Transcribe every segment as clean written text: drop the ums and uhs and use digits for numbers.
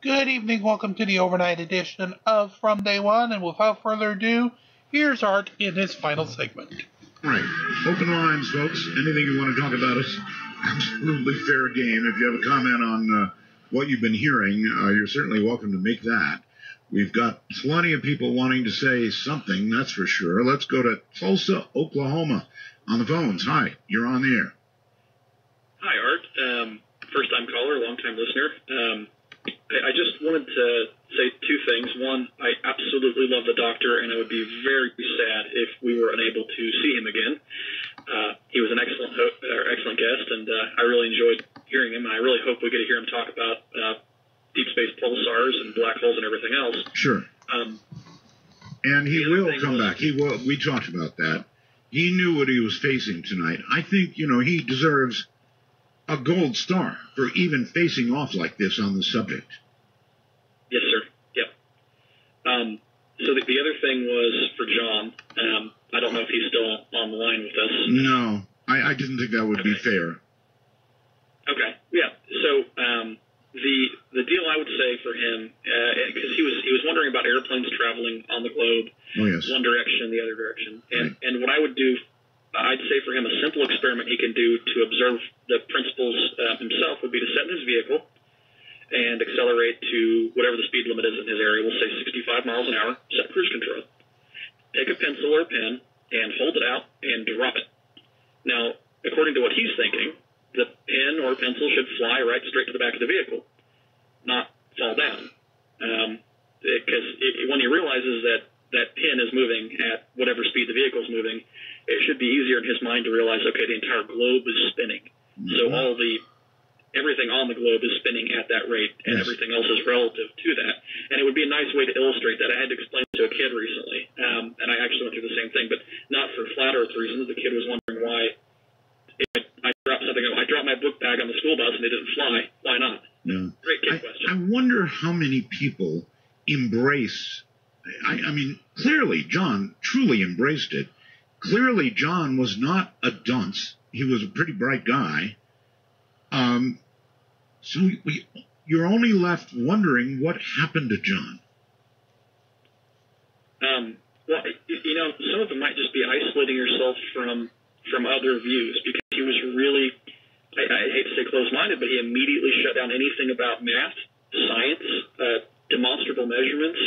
Good evening, welcome to the overnight edition of From Day One, and without further ado, here's Art in his final segment. All right, open lines, folks. Anything you want to talk about is absolutely fair game. If you have a comment on what you've been hearing, you're certainly welcome to make that. We've got plenty of people wanting to say something, that's for sure. Let's go to Tulsa, Oklahoma, on the phones. Hi, you're on the air. Hi, Art. First-time caller, long-time listener. I just wanted to say two things. One, I absolutely love the Doctor, and I would be very sad if we were unable to see him again. He was an excellent guest, and I really enjoyed hearing him. And I really hope we get to hear him talk about deep space pulsars and black holes and everything else. Sure. And he will come back. He will. We talked about that. He knew what he was facing tonight. I think, you know, he deserves a gold star for even facing off like this on the subject. Yes, sir. Yep. So the other thing was for John. I don't know if he's still on the line with us. No, I didn't think that would be fair. Okay. Yeah. So the deal I would say for him, because he was wondering about airplanes traveling on the globe, oh, yes, one direction and the other direction, and right, and what I would do, I'd say for him a simple experiment he can do to observe the principles himself would be to set in his vehicle and accelerate to whatever the speed limit is in his area. We'll say 65 miles an hour, set cruise control. Take a pencil or a pen and hold it out and drop it. Now, according to what he's thinking, the pen or pencil should fly right straight to the back of the vehicle, not fall down. Because when he realizes that that pin is moving at whatever speed the vehicle's moving, it should be easier in his mind to realize, okay, the entire globe is spinning. Mm-hmm. So everything on the globe is spinning at that rate, and yes, everything else is relative to that. And it would be a nice way to illustrate that. I had to explain it to a kid recently, and I actually went through the same thing, but not for flat earth reasons. The kid was wondering why I dropped something. I dropped my book bag on the school bus and it didn't fly. Why not? No. Great kid question. I wonder how many people embrace... I mean, clearly, John truly embraced it. Clearly, John was not a dunce. He was a pretty bright guy. So you're only left wondering what happened to John. Well, you know, some of it might just be isolating yourself from other views, because he was really, I hate to say close-minded, but he immediately shut down anything about math, science, demonstrable measurements,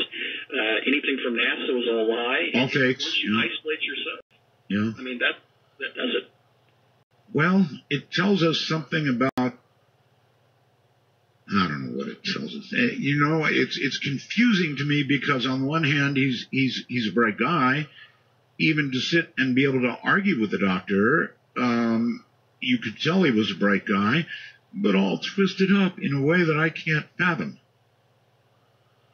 anything from NASA was all a lie. All fakes. Once you isolate yourself. Yeah. I mean, that does it. Well, it tells us something about, I don't know what it tells us. You know, it's confusing to me because on the one hand, he's a bright guy. Even to sit and be able to argue with the Doctor, you could tell he was a bright guy, but all twisted up in a way that I can't fathom.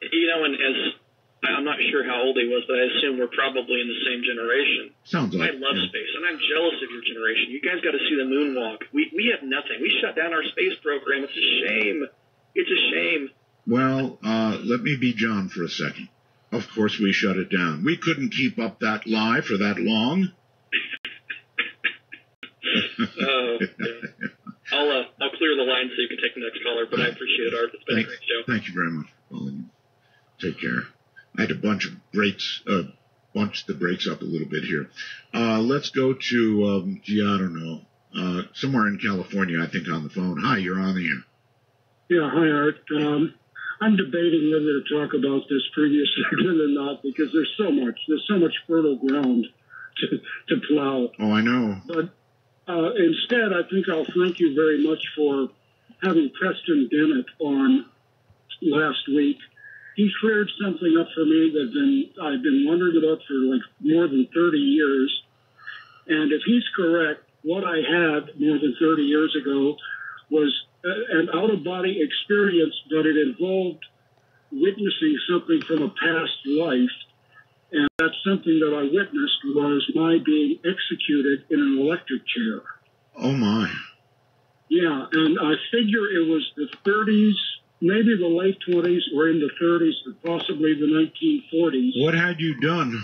You know, and as I'm not sure how old he was, but I assume we're probably in the same generation. Sounds like, I love space, and I'm jealous of your generation. You guys got to see the moonwalk. We have nothing. We shut down our space program. It's a shame. It's a shame. Well, let me be John for a second. Of course we shut it down. We couldn't keep up that lie for that long. Oh, yeah. I'll clear the line so you can take the next caller, but I appreciate it, Art. It's been a great show. Thank you very much for calling. Take care. I had to bunch the brakes up a little bit here. Let's go to, I don't know, somewhere in California, I think, on the phone. Hi, you're on the air. Yeah, hi, Art. I'm debating whether to talk about this previous segment or not, because there's so much fertile ground to plow. Oh, I know. But instead, I think I'll thank you very much for having Preston Bennett on last week. He cleared something up for me that I've been wondering about for like more than 30 years. And if he's correct, what I had more than 30 years ago was an out-of-body experience, but it involved witnessing something from a past life. And that's something that I witnessed was my being executed in an electric chair. Oh, my. Yeah, and I figure it was the 30s, maybe the late 20s, or in the 30s, but possibly the 1940s. What had you done?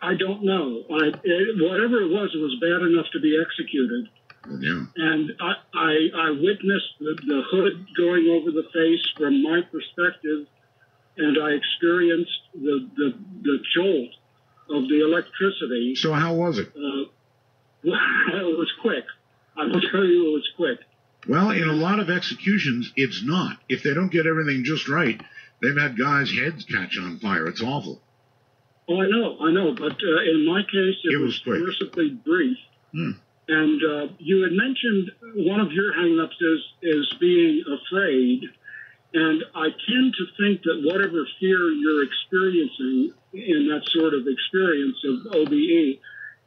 I don't know. Whatever it was bad enough to be executed. Yeah. And I witnessed the hood going over the face from my perspective, and I experienced the jolt of the electricity. So how was it? Well, it was quick. I will tell you, it was quick. Well, in a lot of executions, it's not. If they don't get everything just right, they've had guys' heads catch on fire. It's awful. Oh, I know. But in my case, it was mercifully brief. Mm. And you had mentioned one of your hang-ups is being afraid. And I tend to think that whatever fear you're experiencing in that sort of experience of OBE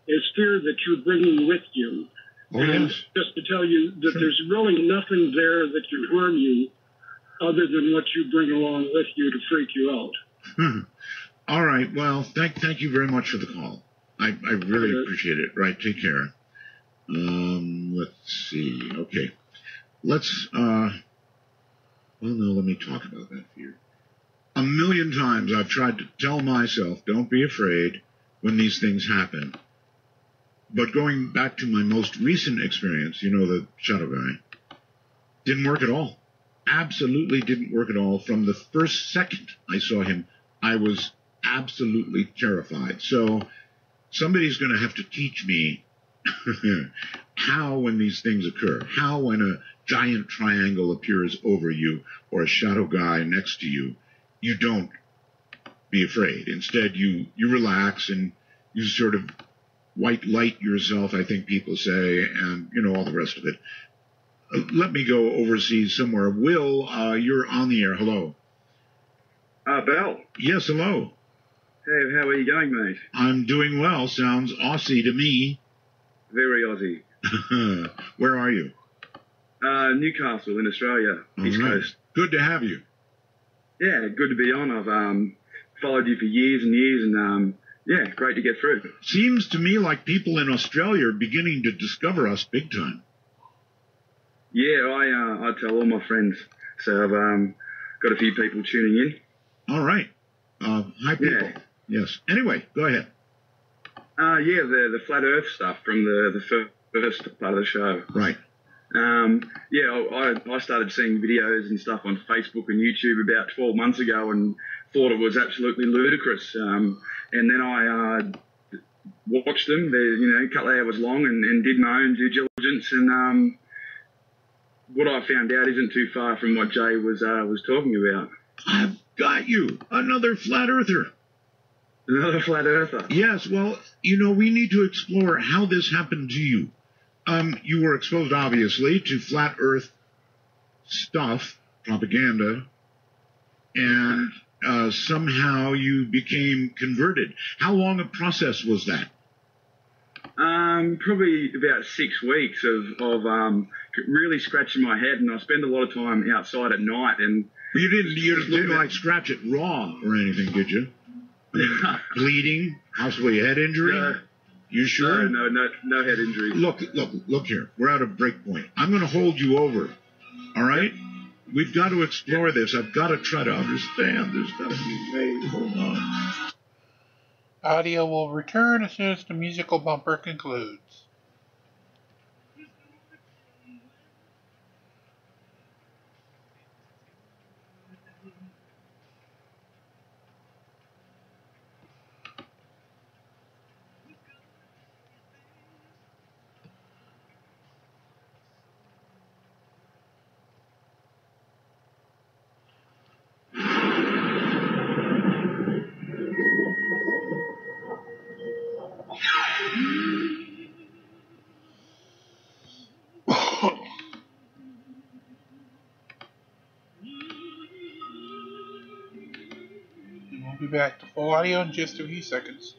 is fear that you're bringing with you. Oh, and yes. Just to tell you that there's really nothing there that can harm you other than what you bring along with you to freak you out. All right. Well, thank you very much for the call. I really appreciate it. Right. Take care. Let's see. Okay. Let's... Well, no, let me talk about that fear. A million times I've tried to tell myself, don't be afraid when these things happen. But going back to my most recent experience, you know, the shadow guy, didn't work at all. Absolutely didn't work at all. From the first second I saw him, I was absolutely terrified. So somebody's going to have to teach me how when these things occur, how when a giant triangle appears over you or a shadow guy next to you, you don't be afraid. Instead, you relax and you sort of white light yourself, I think people say, and, you know, all the rest of it. Let me go overseas somewhere. Will, you're on the air. Hello. Bell. Yes, hello. Hey, how are you going, mate? I'm doing well. Sounds Aussie to me. Very Aussie. Where are you? Newcastle in Australia, East Coast. Good to have you. Yeah, good to be on. I've followed you for years and years, and yeah, great to get through. Seems to me like people in Australia are beginning to discover us big time. Yeah, I tell all my friends, so I've got a few people tuning in. All right. Hi, people. Yeah. Yes. Anyway, go ahead. Yeah, the Flat Earth stuff from the first part of the show. Right. Yeah, I started seeing videos and stuff on Facebook and YouTube about 12 months ago and thought it was absolutely ludicrous. And then I watched them, they're, you know, a couple of hours long, and did my own due diligence. And what I found out isn't too far from what Jay was talking about. I've got you. Another Flat Earther. Another Flat Earther. Yes. Well, you know, we need to explore how this happened to you. You were exposed, obviously, to flat Earth stuff, propaganda, and somehow you became converted. How long a process was that? Probably about 6 weeks of really scratching my head, and I spend a lot of time outside at night. And you didn't like scratch it raw or anything, did you? I mean, bleeding, possibly head injury. You sure? No head injury. Look here. We're at a break point. I'm going to hold you over. All right? Yep. We've got to explore this. I've got to try to understand. There's got to be ways. Hold on. Audio will return as soon as the musical bumper concludes. Back to full audio in just a few seconds.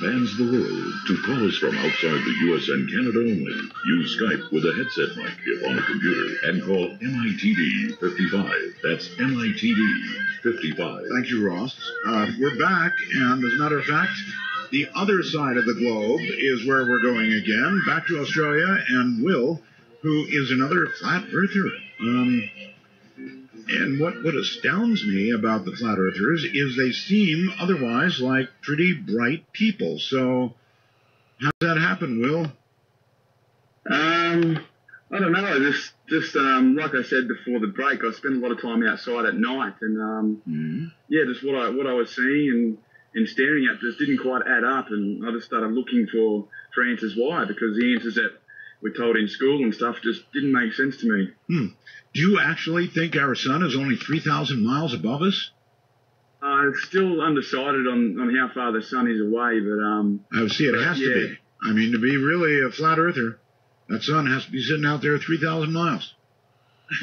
spans the world. To callers from outside the U.S. and Canada only, use Skype with a headset mic if on a computer and call MITD55. That's MITD55. Thank you, Ross. We're back, and as a matter of fact, the other side of the globe is where we're going again. Back to Australia and Will, who is another flat earther. And what astounds me about the flat earthers is they seem otherwise like pretty bright people. So how's that happen, Will? I don't know. Just like I said before the break, I spent a lot of time outside at night, and yeah, just what I was seeing and staring at just didn't quite add up, and I just started looking for answers why, because the answers that we're told in school and stuff just didn't make sense to me. Do you actually think our sun is only 3,000 miles above us? I'm still undecided on how far the sun is away, but I see it has to be. I mean, to be really a flat earther, that sun has to be sitting out there 3,000 miles,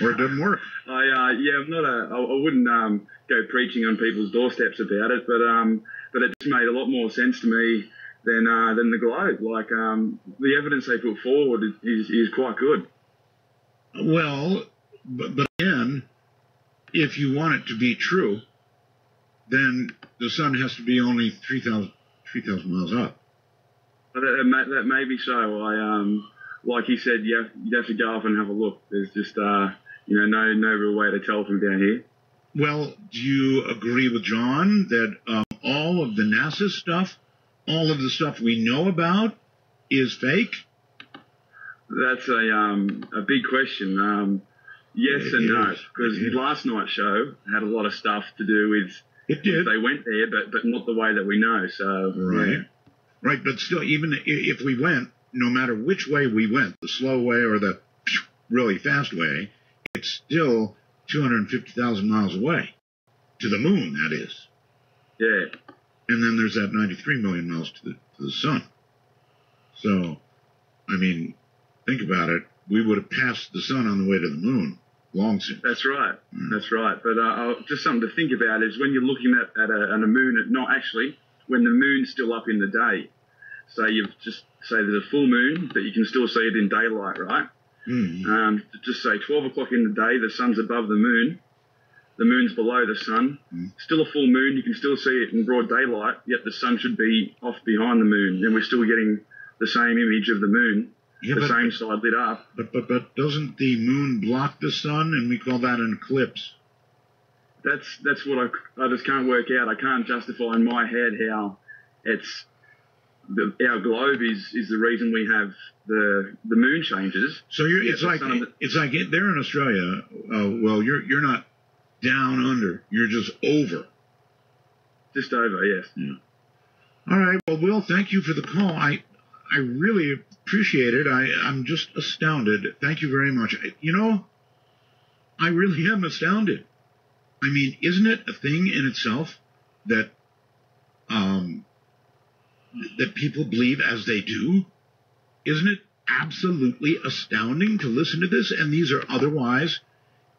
or it doesn't work. Yeah, I'm not a. I wouldn't go preaching on people's doorsteps about it, but it just made a lot more sense to me than the globe. Like the evidence they put forward is quite good. Well, but again, if you want it to be true, then the sun has to be only 3,000 miles up. But that may be so. Like he said, yeah, you'd have to go off and have a look. There's just you know, no real way to tell from down here. Well, do you agree with John that all of the NASA stuff, all of the stuff we know about, is fake? That's a big question. Yes and no, because last night's show had a lot of stuff to do with it did. They went there, but not the way that we know. So right, but still, even if we went, no matter which way we went, the slow way or the really fast way, it's still 250,000 miles away to the moon. That is. Yeah. And then there's that 93 million miles to the sun. So, I mean, think about it. We would have passed the sun on the way to the moon long since. That's right. Mm. That's right. But just something to think about is when you're looking at a moon at night, actually, when the moon's still up in the day. So you've just, say there's a full moon, but you can still see it in daylight, right? Mm. Just say 12 o'clock in the day, the sun's above the moon. The moon's below the sun. Mm. Still a full moon. You can still see it in broad daylight, yet the sun should be off behind the moon. And we're still getting the same image of the moon, the same side lit up. But doesn't the moon block the sun, and we call that an eclipse? That's what I just can't work out. I can't justify in my head how it's our globe is the reason we have the moon changes. So it's like they're in Australia. Well, you're not down under, you're just over. Just over, yes. Yeah. All right. Well, Will, thank you for the call. I really appreciate it. I'm just astounded. Thank you very much. You know, I really am astounded. I mean, isn't it a thing in itself that that people believe as they do? Isn't it absolutely astounding to listen to this? And these are otherwise,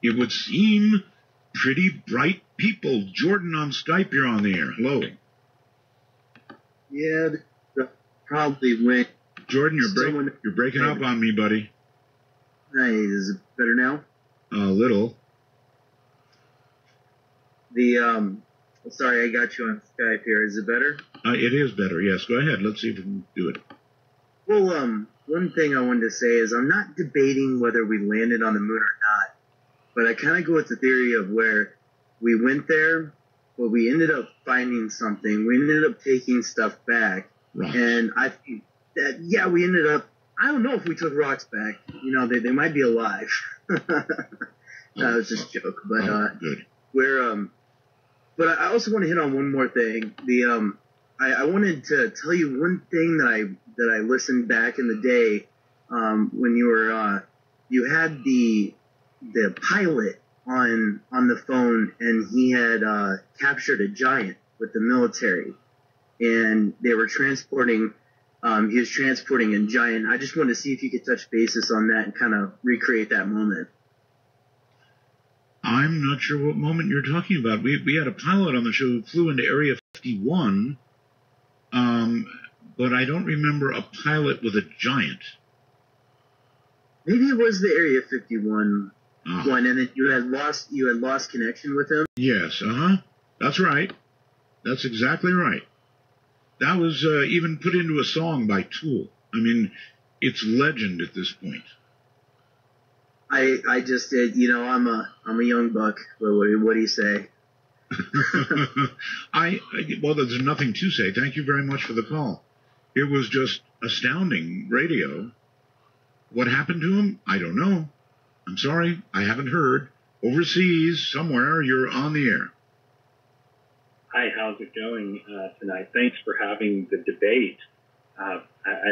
it would seem, pretty bright people. Jordan on Skype, you're on the air. Hello. Yeah, probably went. Jordan, you're breaking up on me, buddy. Hey, is it better now? A little. Sorry, I got you on Skype here. Is it better? It is better, yes. Go ahead. Let's see if we can do it. Well, one thing I wanted to say is I'm not debating whether we landed on the moon or not. But I kind of go with the theory of where we went there, but we ended up finding something. We ended up taking stuff back. Right. And I think that, yeah, we ended up, I don't know if we took rocks back. You know, they might be alive. That was just a joke. But good. But I also want to hit on one more thing. I wanted to tell you one thing that I listened back in the day when you were, you had the pilot on the phone, and he had captured a giant with the military, and they were transporting he was transporting a giant. I just wanted to see if you could touch bases on that and kind of recreate that moment. I'm not sure what moment you're talking about. We had a pilot on the show who flew into Area 51 but I don't remember a pilot with a giant. Maybe it was the Area 51 one, and then you had lost connection with him. Yes, that's right. That's exactly right. That was even put into a song by Tool. I mean, it's legend at this point. I just did, you know, I'm a young buck. What do you say? Well, there's nothing to say. Thank you very much for the call. It was just astounding radio. What happened to him? I don't know. I'm sorry, I haven't heard. Overseas, somewhere, you're on the air. Hi, how's it going tonight? Thanks for having the debate. I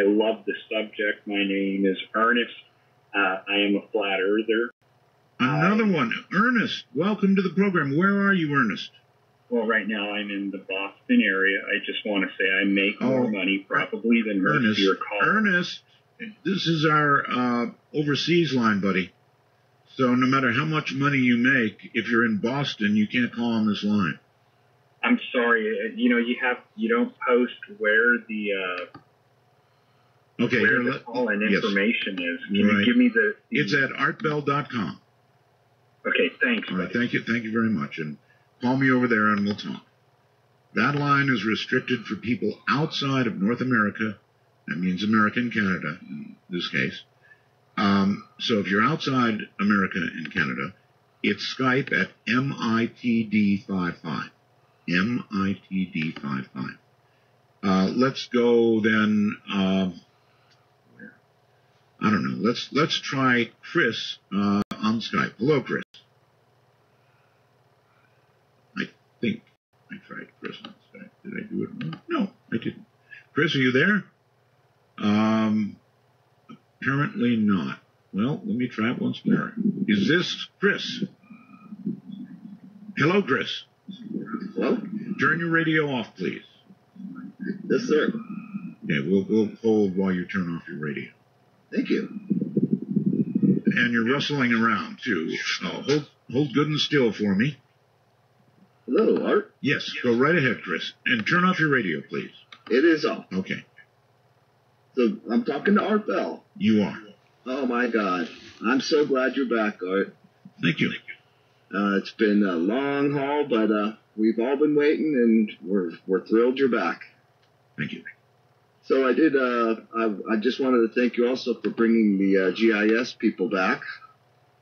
love the subject. My name is Ernest. I am a flat earther. Another one. Ernest, welcome to the program. Where are you, Ernest? Well, right now I'm in the Boston area. I just want to say I make more money probably than Ernest. Your call. Ernest, this is our overseas line, buddy. So no matter how much money you make, if you're in Boston, you can't call on this line. I'm sorry. You know, you don't post where the okay, where the call and information yes. is. Can right. you give me the It's at artbell.com. Okay, thanks. All right, buddy. Thank you very much. And call me over there and we'll talk. That line is restricted for people outside of North America. That means America and Canada in this case. So if you're outside America and Canada, it's Skype at MITD55. MITD55. Let's go then. I don't know. Let's try Chris on Skype. Hello, Chris. I think I tried Chris on Skype. Did I do it wrong? No, I didn't. Chris, are you there? Apparently not. Well, let me try it once more. Is this Chris? Hello, Chris. Hello? Turn your radio off, please. Yes, sir. Okay, we'll hold while you turn off your radio. Thank you. And you're rustling around, too. Oh, hold good and still for me. Hello, Art? Yes, go right ahead, Chris. And turn off your radio, please. It is off. Okay. So I'm talking to Art Bell. You are. Oh, my God. I'm so glad you're back, Art. Thank you. It's been a long haul, but we've all been waiting, and we're thrilled you're back. Thank you. So I did. I just wanted to thank you also for bringing the GIS people back.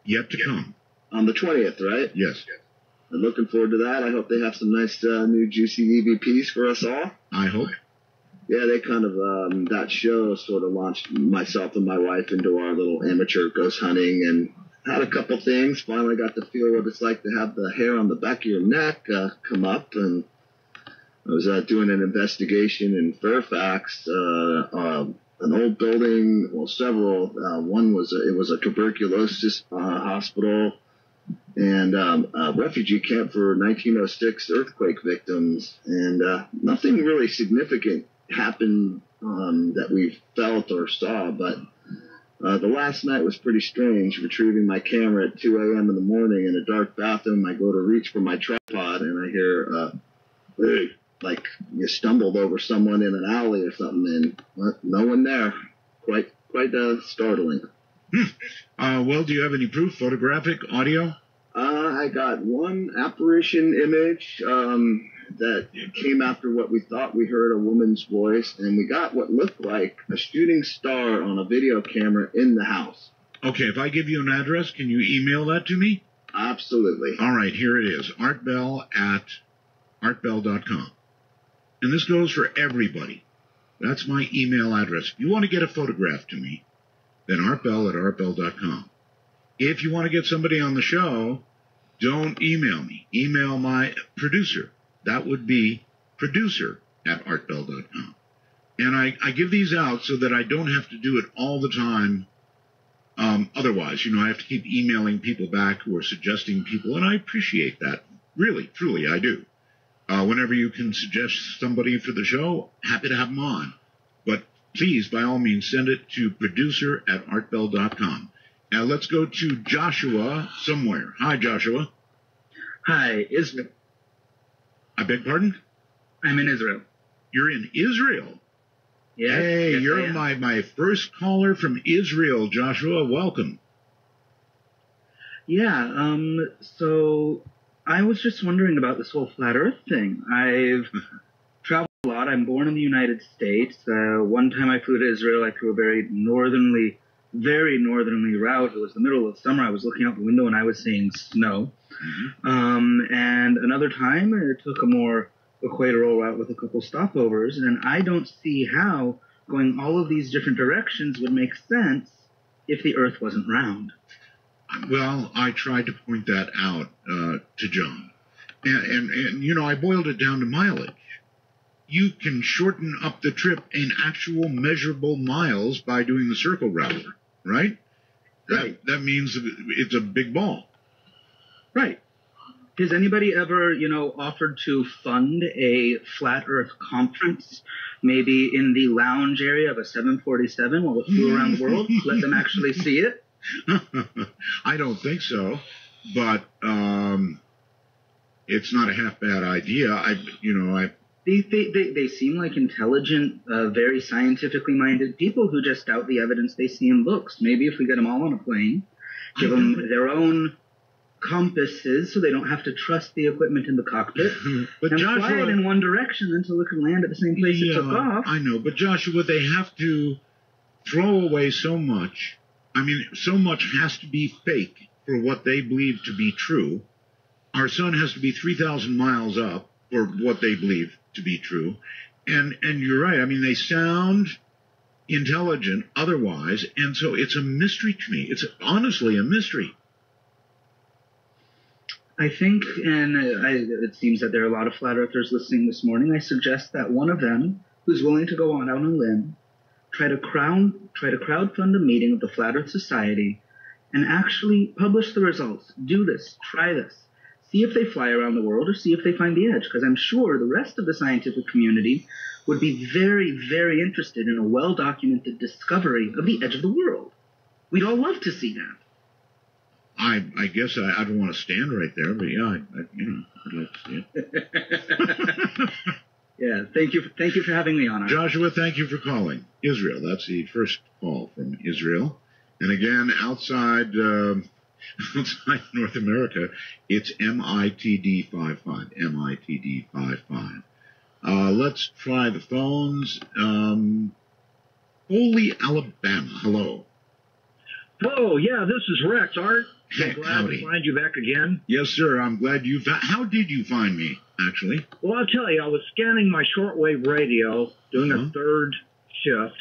Yet to come. On the 20th, right? Yes. I'm looking forward to that. I hope they have some nice new juicy EVPs for us all. I hope. Yeah, they kind of that show sort of launched myself and my wife into our little amateur ghost hunting and. Had a couple things. Finally got to feel what it's like to have the hair on the back of your neck come up. And I was doing an investigation in Fairfax, an old building, well, several. One was it was a tuberculosis hospital and a refugee camp for 1906 earthquake victims. And nothing really significant happened that we felt or saw, but. The last night was pretty strange, retrieving my camera at 2 a.m. in the morning in a dark bathroom. I go to reach for my tripod, and I hear, like, you stumbled over someone in an alley or something, and no one there. Quite startling. Well, do you have any proof, photographic, audio? I got one apparition image that came after what we thought we heard a woman's voice, and we got what looked like a shooting star on a video camera in the house. Okay, if I give you an address, can you email that to me? Absolutely. All right, here it is, artbell at artbell.com. And this goes for everybody. That's my email address. If you want to get a photograph to me, then artbell at artbell.com. If you want to get somebody on the show, don't email me. Email my producer. That would be producer at artbell.com. And I give these out so that I don't have to do it all the time. Otherwise, you know, I have to keep emailing people back who are suggesting people, and I appreciate that. Really, truly, I do. Whenever you can suggest somebody for the show, happy to have them on. But please, by all means, send it to producer at artbell.com. Now let's go to Joshua somewhere. Hi, Joshua. Hi, Israel. I beg pardon? I'm in Israel. You're in Israel? Yes, hey, yes, you're my first caller from Israel, Joshua. Welcome. Yeah, so I was just wondering about this whole flat earth thing. I've traveled a lot. I'm born in the United States. One time I flew to Israel, I flew a very northerly route. It was the middle of summer. I was looking out the window and I was seeing snow. And another time I took a more equatorial route with a couple stopovers, and I don't see how going all of these different directions would make sense if the earth wasn't round. Well, I tried to point that out to John, and you know, I boiled it down to mileage. You can shorten up the trip in actual measurable miles by doing the circle route, right? Right. That means it's a big ball. Right. Has anybody ever, you know, offered to fund a flat earth conference, maybe in the lounge area of a 747 while it flew around the world? Let them actually see it? I don't think so, but it's not a half bad idea. They seem like intelligent, very scientifically minded people who just doubt the evidence they see in books. Maybe if we get them all on a plane, give them their own compasses so they don't have to trust the equipment in the cockpit, but and Joshua, fly it in one direction until it can land at the same place it took off. I know, but Joshua, they have to throw away so much. I mean, so much has to be fake for what they believe to be true. Our sun has to be 3,000 miles up for what they believe to be true. And you're right. I mean, they sound intelligent otherwise, and so it's a mystery to me. It's honestly a mystery. I think, and it seems that there are a lot of flat earthers listening this morning, I suggest that one of them who's willing to go on out on a limb try to crowdfund a meeting of the Flat Earth Society and actually publish the results. Do this. Try this. See if they fly around the world or see if they find the edge, because I'm sure the rest of the scientific community would be very, very interested in a well-documented discovery of the edge of the world. We'd all love to see that. I guess I don't want to stand right there, but yeah, I'd like to see it. Yeah, thank you for having me on. Art. Joshua, thank you for calling. Israel, that's the first call from Israel. And again, outside North America, it's MITD55, MITD55. Let's try the phones. Foley, Alabama, hello. Hello, yeah, this is Rex, Art. I'm glad to find you back again. Yes, sir. I'm glad you found. How did you find me, actually? Well, I'll tell you. I was scanning my shortwave radio, doing a third shift,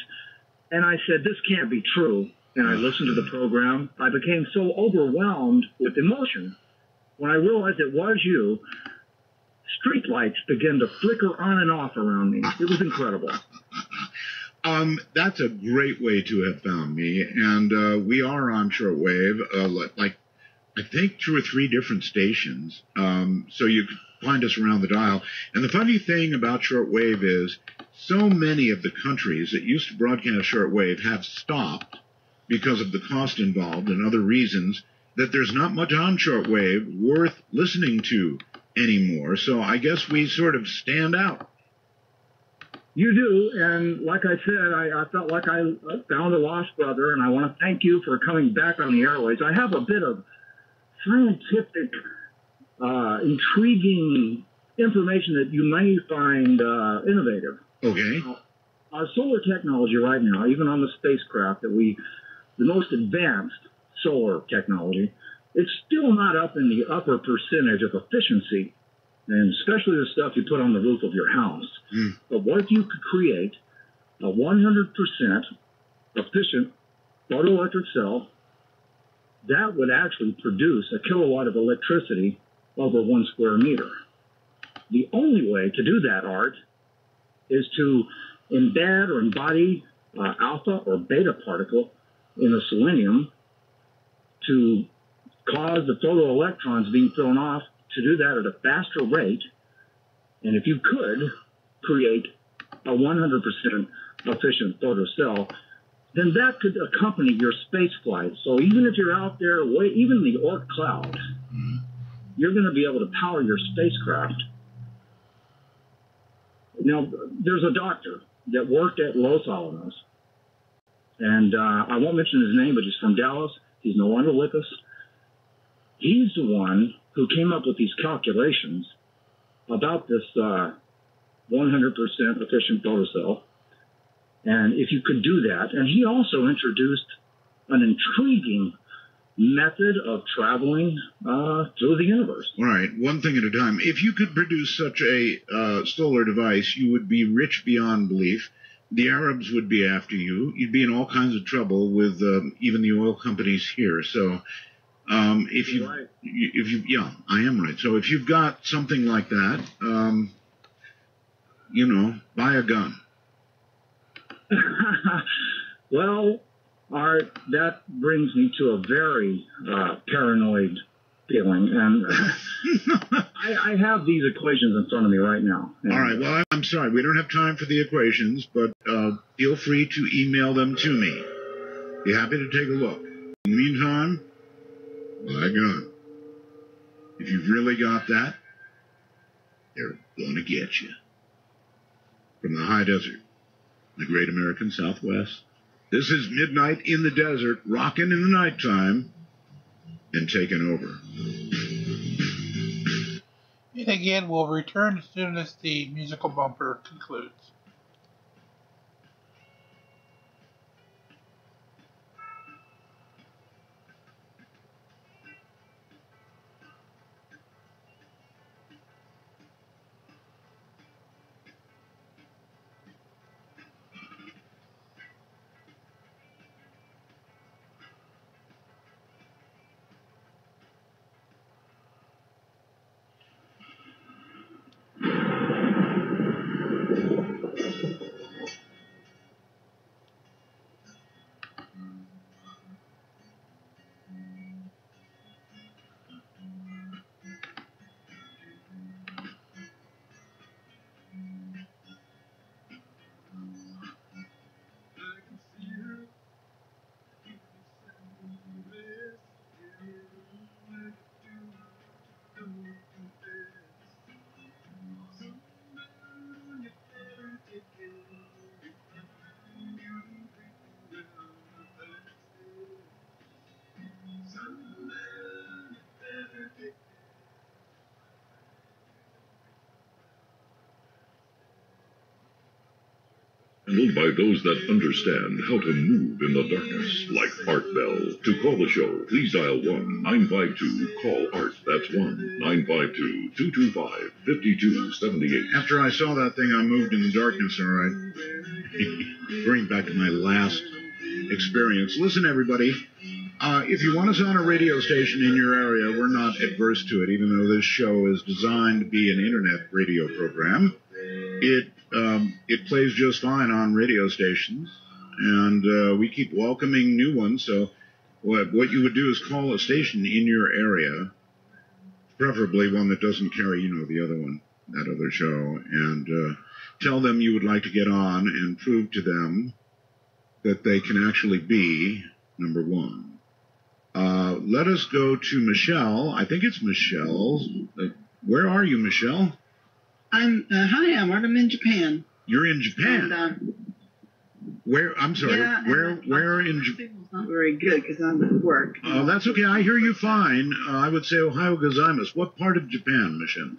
and I said, this can't be true. And I listened to the program. I became so overwhelmed with emotion when I realized it was you. Streetlights began to flicker on and off around me. It was incredible. That's a great way to have found me, and we are on shortwave, like I think 2 or 3 different stations, so you can find us around the dial. And the funny thing about shortwave is so many of the countries that used to broadcast shortwave have stopped because of the cost involved and other reasons that there's not much on shortwave worth listening to anymore, so I guess we sort of stand out. You do, and like I said, I felt like I found a lost brother, and I want to thank you for coming back on the airways. I have a bit of scientific, intriguing information that you may find innovative. Okay. Our solar technology right now, even on the spacecraft, the most advanced solar technology, it's still not up in the upper percentage of efficiency, and especially the stuff you put on the roof of your house. Mm. But what if you could create a 100% efficient photoelectric cell that would actually produce a kilowatt of electricity over 1 square meter? The only way to do that, Art, is to embed or embody alpha or beta particle in a selenium to cause the photoelectrons being thrown off to do that at a faster rate, and if you could create a 100% efficient photocell, then that could accompany your space flight. So even if you're out there, even in the Oort cloud, you're going to be able to power your spacecraft. Now, there's a doctor that worked at Los Alamos, and I won't mention his name, but he's from Dallas. He's no longer with us. He's the one who came up with these calculations about this 100% efficient photocell. And if you could do that, and he also introduced an intriguing method of traveling through the universe. All right, one thing at a time. If you could produce such a solar device, you would be rich beyond belief. The Arabs would be after you. You'd be in all kinds of trouble with even the oil companies here. So yeah, I am right. So if you've got something like that, you know, buy a gun. Well, Art, that brings me to a very paranoid feeling, and I have these equations in front of me right now. All right, well, I'm sorry, we don't have time for the equations, but feel free to email them to me. Be happy to take a look. In the meantime, my God, if you've really got that, they're going to get you. From the high desert, the great American Southwest, this is Midnight in the Desert, rocking in the nighttime and taking over. And again, we'll return as soon as the musical bumper concludes. By those that understand how to move in the darkness, like Art Bell. To call the show, please dial 1-952-CALL-ART. That's 1-952-225-5278. After I saw that thing, I moved in the darkness, all right? Bring back to my last experience. Listen, everybody, if you want us on a radio station in your area, we're not adverse to it, even though this show is designed to be an internet radio program. It plays just fine on radio stations, and we keep welcoming new ones. So what you would do is call a station in your area, preferably one that doesn't carry, you know, the other one, that other show, and tell them you would like to get on and prove to them that they can actually be number one. Let us go to Michelle. I think it's Michelle. Where are you, Michelle? Hi, I'm Art. I'm in Japan. You're in Japan? Where? I'm sorry. Yeah, where in Japan? It's not very good because I'm at work. Oh, that's okay. I hear you fine. I would say Ohio gozaimasu. What part of Japan, Michelle?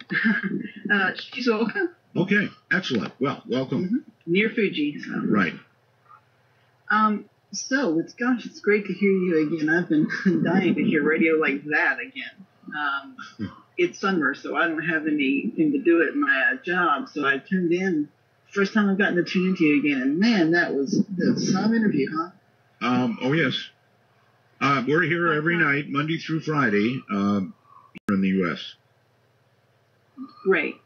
Shizuoka. Okay, excellent. Well, welcome. Near Fuji. So. Right. So, gosh, it's great to hear you again. I've been dying to hear radio like that again. It's summer, so I don't have anything to do at my job. So I tuned in. First time I've gotten to tune into you again. And, man, that was some interview, huh? Oh, yes. We're here every night, Monday through Friday, here in the U.S. Great.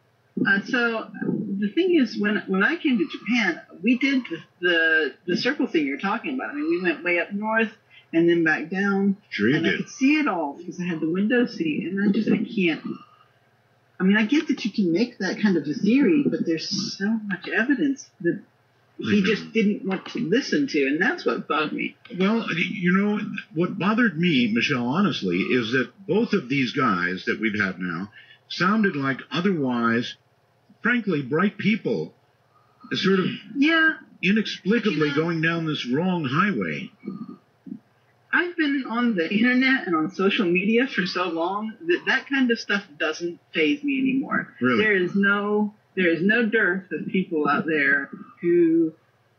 So the thing is, when I came to Japan, we did the circle thing you're talking about. I mean, we went way up north. And then back down, sure you and did. I could see it all because I had the window seat, and I can't. I mean, I get that you can make that kind of a theory, but there's so much evidence that he just didn't want to listen to, and that's what bugged me. Well, you know, what bothered me, Michelle, honestly, is that both of these guys that we've had now sounded like otherwise, frankly, bright people sort of inexplicably going down this wrong highway. I've been on the internet and on social media for so long that that kind of stuff doesn't faze me anymore. Really? There is no dearth of people out there who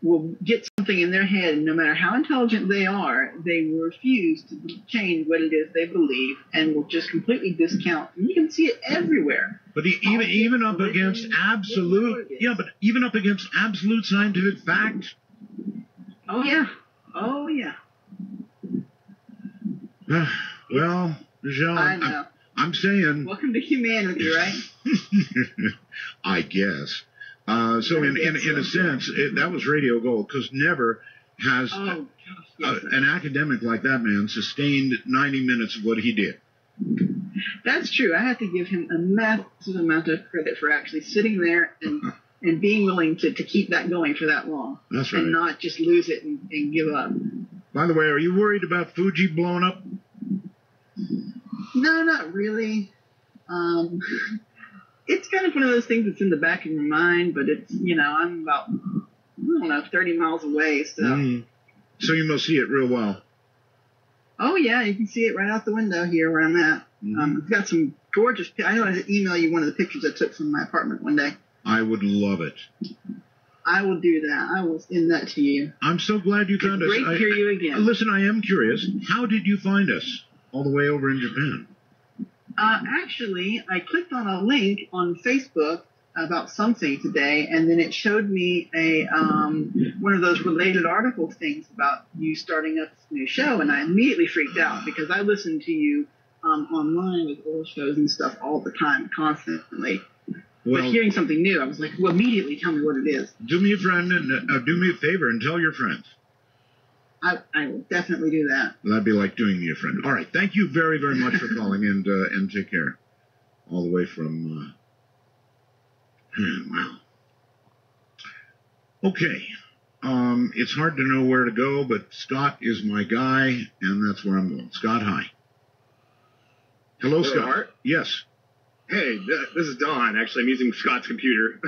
will get something in their head, and no matter how intelligent they are, they will refuse to change what it is they believe and will just completely discount. And you can see it everywhere. But even up against absolute, scientific fact. Oh yeah, oh yeah. Well, Michelle, I'm saying. Welcome to humanity, right? I guess. So in a sense, that was radio gold, because never has an academic like that man sustained 90 minutes of what he did. That's true. I have to give him a massive amount of credit for actually sitting there and being willing to keep that going for that long. That's right. And not just lose it and give up. By the way, are you worried about Fuji blowing up? No, not really. It's kind of one of those things that's in the back of your mind, but it's, you know, I'm about, I don't know, 30 miles away, so. Mm. So you must see it real well. Oh, yeah, you can see it right out the window here where I'm at. Mm. I've got some gorgeous pictures. I know I had to email you one of the pictures I took from my apartment one day. I would love it. I will do that. I will send that to you. I'm so glad you found us. Great to hear you again. Listen, I am curious. How did you find us all the way over in Japan? Actually, I clicked on a link on Facebook about something today, and then it showed me a one of those related article things about you starting up this new show, and I immediately freaked out because I listen to you online with old shows and stuff all the time, constantly. Well, but hearing something new, I was like, well, immediately tell me what it is. Do me a friend and do me a favor and tell your friends. I will definitely do that. Well, that'd be like doing me a friend. All right. Thank you very, very much for calling, and take care. All the way from... wow. Okay. It's hard to know where to go, but Scott is my guy, and that's where I'm going. Scott, hi. Hello, Scott. Art? Yes. Hey, this is Don. Actually, I'm using Scott's computer.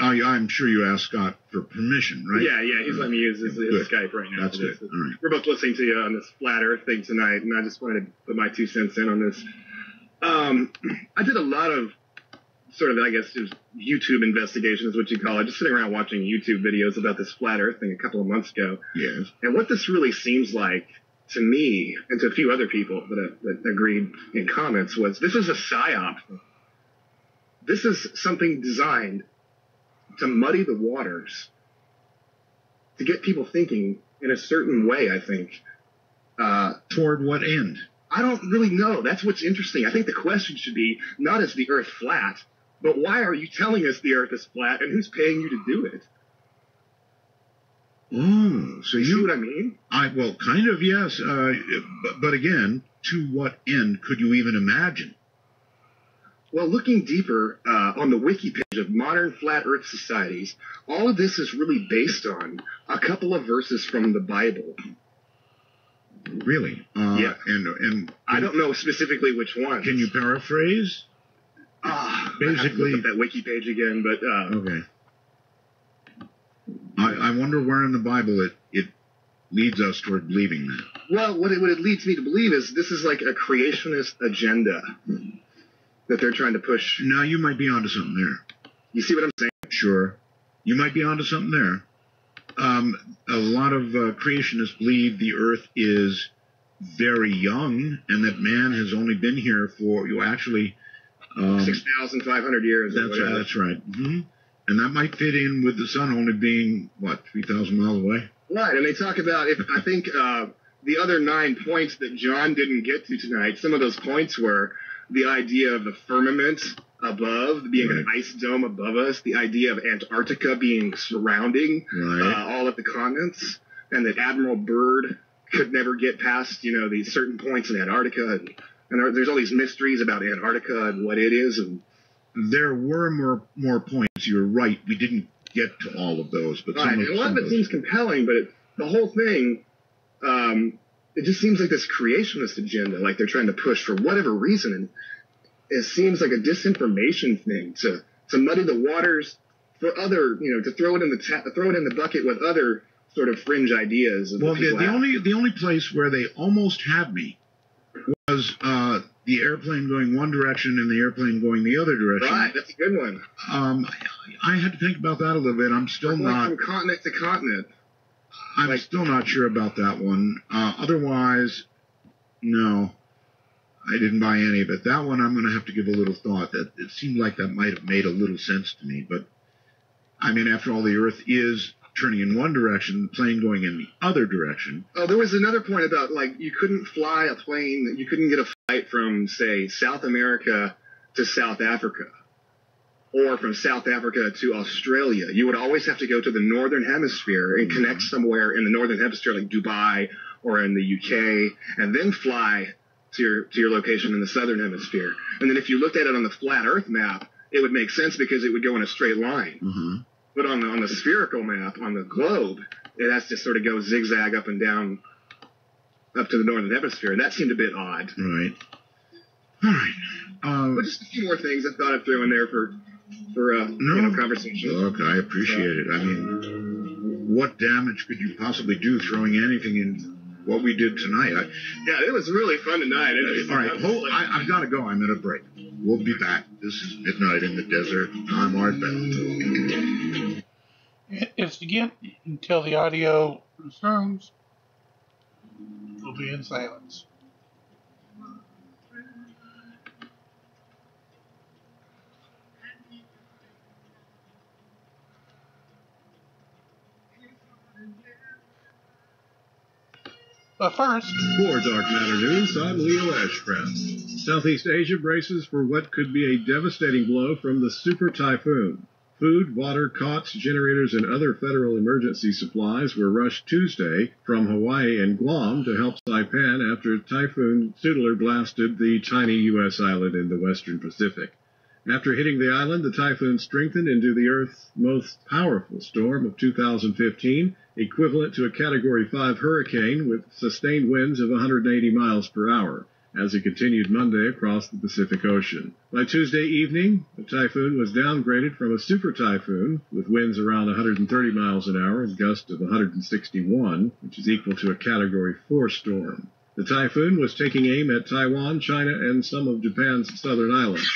I'm sure you asked Scott for permission, right? Yeah, he's letting me use his Skype right now. That's good. All right. We're both listening to you on this Flat Earth thing tonight, and I just wanted to put my 2 cents in on this. I did a lot of sort of, I guess, just YouTube investigations, what you call it, just sitting around watching YouTube videos about this Flat Earth thing a couple of months ago. Yes. And what this really seems like to me and to a few other people that agreed in comments was this is a psyop. This is something designed to muddy the waters, to get people thinking in a certain way, I think. Toward what end? I don't really know. That's what's interesting. I think the question should be not is the Earth flat, but why are you telling us the Earth is flat and who's paying you to do it? Oh, so you see what I mean? Well, kind of, yes. But again, to what end could you even imagine? Well, looking deeper on the wiki page of modern flat earth societies, all of this is really based on a couple of verses from the Bible. Really? Yeah. And I don't know specifically which one. Can you paraphrase? Basically, I look at that wiki page again, but okay. I wonder where in the Bible it leads us toward believing that. Well, what it leads me to believe is this is like a creationist agenda that they're trying to push. Now, you might be onto something there. You see what I'm saying? Sure. You might be onto something there. A lot of creationists believe the Earth is very young and that man has only been here for, 6,500 years. That's right. Mm-hmm. And that might fit in with the sun only being, what, 3,000 miles away? Right, and they talk about, I think the other 9 points that John didn't get to tonight, some of those points were the idea of the firmament above, being an ice dome above us, the idea of Antarctica being surrounding all of the continents, and that Admiral Byrd could never get past, these certain points in Antarctica. And there's all these mysteries about Antarctica and what it is, and... There were more points. You're right. We didn't get to all of those, but a lot of it seems compelling. But the whole thing, it just seems like this creationist agenda, like they're trying to push for whatever reason. And it seems like a disinformation thing to muddy the waters, for other, you know, to throw it in the bucket with other sort of fringe ideas. Of well, the only place where they almost had me was the airplane going one direction and the airplane going the other direction. Right, that's a good one. I had to think about that a little bit. I'm still not from continent to continent. I'm like, still not sure about that one. Otherwise, no, I didn't buy any. But that one, I'm going to have to give a little thought. That it seemed like that might have made a little sense to me. But I mean, after all, the Earth is turning in one direction, the plane going in the other direction. Oh, there was another point about, like, you couldn't fly a plane, you couldn't get a flight from, say, South America to South Africa, or from South Africa to Australia. You would always have to go to the Northern Hemisphere and connect somewhere in the Northern Hemisphere, like Dubai or in the UK, and then fly to your location in the Southern Hemisphere. And then if you looked at it on the Flat Earth map, it would make sense because it would go in a straight line. Mm-hmm. But on the spherical map, on the globe, it has to sort of go zigzag up and down up to the Northern Hemisphere. And that seemed a bit odd. Right. All right. But just a few more things I thought I'd throw in there for you know, conversation. Look, I appreciate it. I mean, what damage could you possibly do throwing anything in what we did tonight? Yeah, it was really fun tonight. All right, I've got to go. I'm at a break. We'll be back. This is Midnight in the Desert. I'm Art Bell. It's again until the audio resumes. We'll be in silence. But first, for Dark Matter News, I'm Leo Ashcraft. Southeast Asia braces for what could be a devastating blow from the super typhoon. Food, water, cots, generators, and other federal emergency supplies were rushed Tuesday from Hawaii and Guam to help Saipan after Typhoon Soudelar blasted the tiny U.S. island in the western Pacific. After hitting the island, the typhoon strengthened into the Earth's most powerful storm of 2015, equivalent to a Category 5 hurricane with sustained winds of 180 miles per hour, as it continued Monday across the Pacific Ocean. By Tuesday evening, the typhoon was downgraded from a super typhoon with winds around 130 miles an hour and gusts of 161, which is equal to a Category 4 storm. The typhoon was taking aim at Taiwan, China, and some of Japan's southern islands.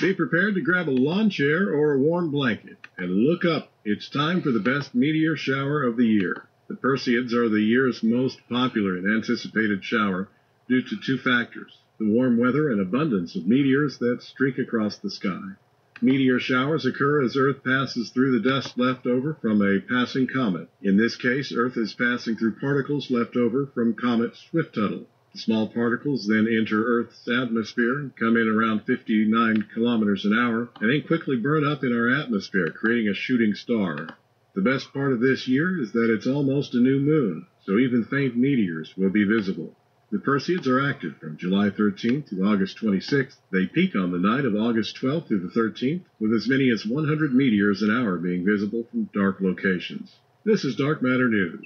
Be prepared to grab a lawn chair or a warm blanket and look up. It's time for the best meteor shower of the year. The Perseids are the year's most popular and anticipated shower due to two factors: the warm weather and abundance of meteors that streak across the sky. Meteor showers occur as Earth passes through the dust left over from a passing comet. In this case, Earth is passing through particles left over from Comet Swift-Tuttle. The small particles then enter Earth's atmosphere and come in around 59 kilometers an hour and then quickly burn up in our atmosphere, creating a shooting star. The best part of this year is that it's almost a new moon, so even faint meteors will be visible. The Perseids are active from July 13th to August 26th. They peak on the night of August 12th through the 13th, with as many as 100 meteors an hour being visible from dark locations. This is Dark Matter News.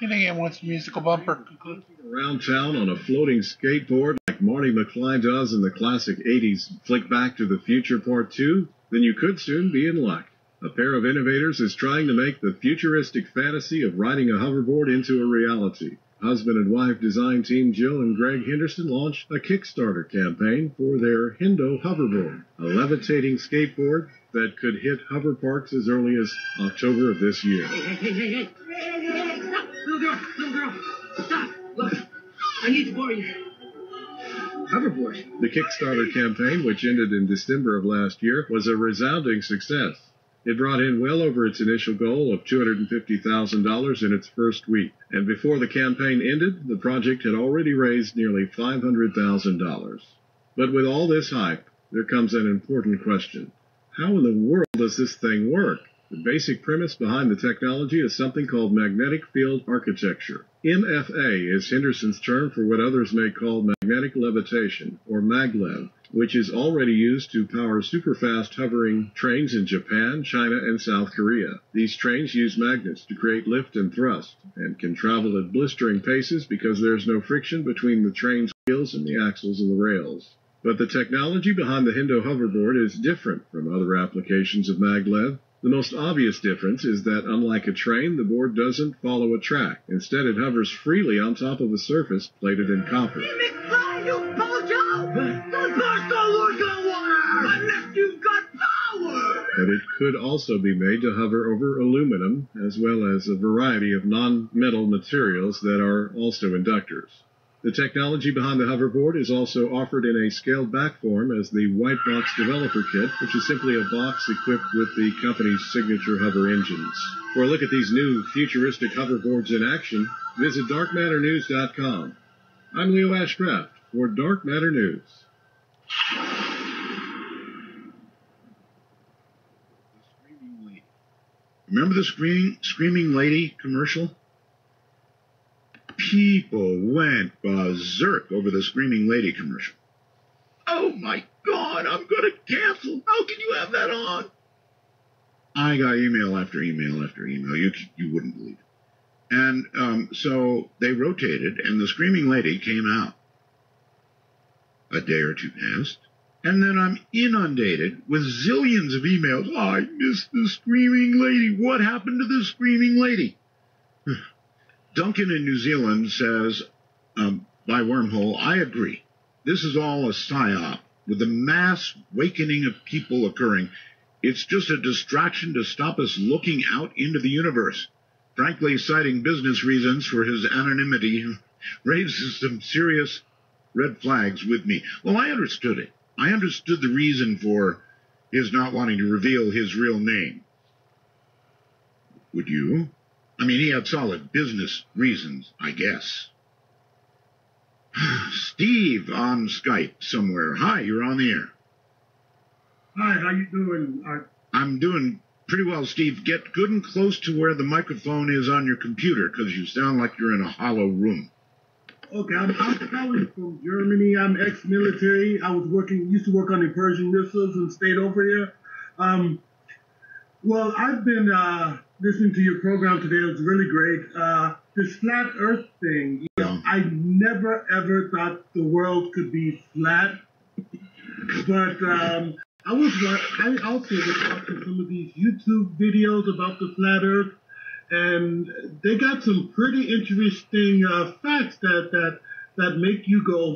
And again, once the musical bumper concludes. Around town on a floating skateboard, Marty McFly does in the classic 80s flick Back to the Future Part 2, then you could soon be in luck. A pair of innovators is trying to make the futuristic fantasy of riding a hoverboard into a reality. Husband and wife design team Jill and Greg Henderson launched a Kickstarter campaign for their Hendo Hoverboard, a levitating skateboard that could hit hover parks as early as October of this year. Hey. Little girl, stop. Look, I need to borrow you. Hoverboard. The Kickstarter campaign, which ended in December of last year, was a resounding success. It brought in well over its initial goal of $250,000 in its first week, and before the campaign ended, the project had already raised nearly $500,000. But with all this hype, there comes an important question. How in the world does this thing work? The basic premise behind the technology is something called magnetic field architecture. MFA is Henderson's term for what others may call magnetic levitation, or maglev, which is already used to power superfast hovering trains in Japan, China, and South Korea. These trains use magnets to create lift and thrust, and can travel at blistering paces because there is no friction between the train's wheels and the axles and the rails. But the technology behind the Hendo hoverboard is different from other applications of maglev. The most obvious difference is that, unlike a train, the board doesn't follow a track. Instead, it hovers freely on top of a surface plated in copper. You McFly, you bojo! The first to lose the water! Unless you've got power! But it could also be made to hover over aluminum, as well as a variety of non-metal materials that are also inductors. The technology behind the hoverboard is also offered in a scaled-back form as the White Box Developer Kit, which is simply a box equipped with the company's signature hover engines. For a look at these new futuristic hoverboards in action, visit darkmatternews.com. I'm Leo Ashcraft for Dark Matter News. Remember the Screaming Lady commercial? People went berserk over the Screaming Lady commercial. Oh my God, I'm going to cancel. How can you have that on? I got email after email after email. You wouldn't believe it. And so they rotated, and the Screaming Lady came out. A day or two passed, and then I'm inundated with zillions of emails. Oh, I missed the Screaming Lady. What happened to the Screaming Lady? Duncan in New Zealand says, by wormhole, I agree. This is all a psyop with the mass awakening of people occurring. It's just a distraction to stop us looking out into the universe. Frankly, citing business reasons for his anonymity raises some serious red flags with me. Well, I understood it. I understood the reason for his not wanting to reveal his real name. Would you? I mean, he had solid business reasons, I guess. Steve on Skype somewhere. Hi, you're on the air. Hi, how you doing? I'm doing pretty well, Steve. Get good and close to where the microphone is on your computer, because you sound like you're in a hollow room. Okay, I'm calling from Germany. I'm ex-military. I was used to work on the Persian missiles and stayed over here. Well, I've been listening to your program today. It was really great. This flat earth thing, I never, ever thought the world could be flat. But I also was watching some of these YouTube videos about the flat earth, and they got some pretty interesting facts that make you go,